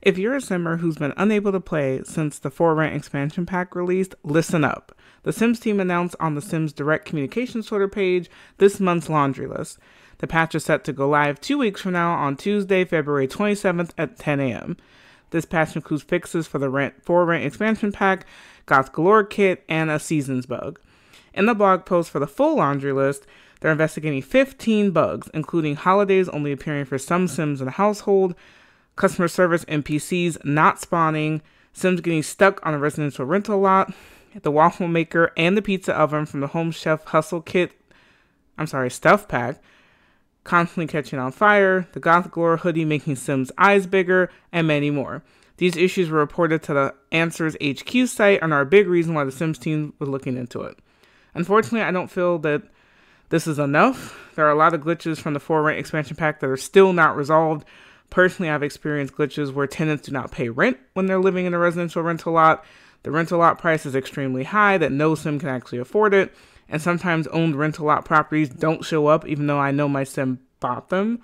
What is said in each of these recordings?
If you're a Simmer who's been unable to play since the For Rent Expansion Pack released, listen up. The Sims team announced on the Sims Direct Communications Twitter page this month's laundry list. The patch is set to go live 2 weeks from now on Tuesday, February 27th at 10 a.m. This patch includes fixes for the For Rent Expansion Pack, Goth Glory Kit, and a Seasons Bug. In the blog post for the full laundry list, they're investigating 15 bugs, including holidays only appearing for some Sims in the household, customer service NPCs not spawning, Sims getting stuck on a residential rental lot, the waffle maker and the pizza oven from the Home Chef Hustle Kit, Stuff Pack, constantly catching on fire, the Goth Glory hoodie making Sims' eyes bigger, and many more. These issues were reported to the Answers HQ site and are a big reason why the Sims team was looking into it. Unfortunately, I don't feel that this is enough. There are a lot of glitches from the For Rent Expansion Pack that are still not resolved. Personally, I've experienced glitches where tenants do not pay rent when they're living in a residential rental lot. The rental lot price is extremely high that no Sim can actually afford it. And sometimes owned rental lot properties don't show up even though I know my Sim bought them.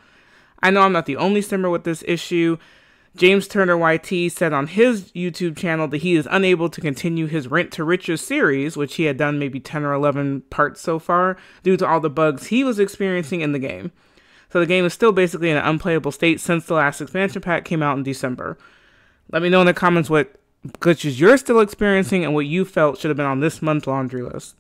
I know I'm not the only Simmer with this issue. James Turner YT said on his YouTube channel that he is unable to continue his Rent to Riches series, which he had done maybe 10 or 11 parts so far, due to all the bugs he was experiencing in the game. So the game is still basically in an unplayable state since the last expansion pack came out in December. Let me know in the comments what glitches you're still experiencing and what you felt should have been on this month's laundry list.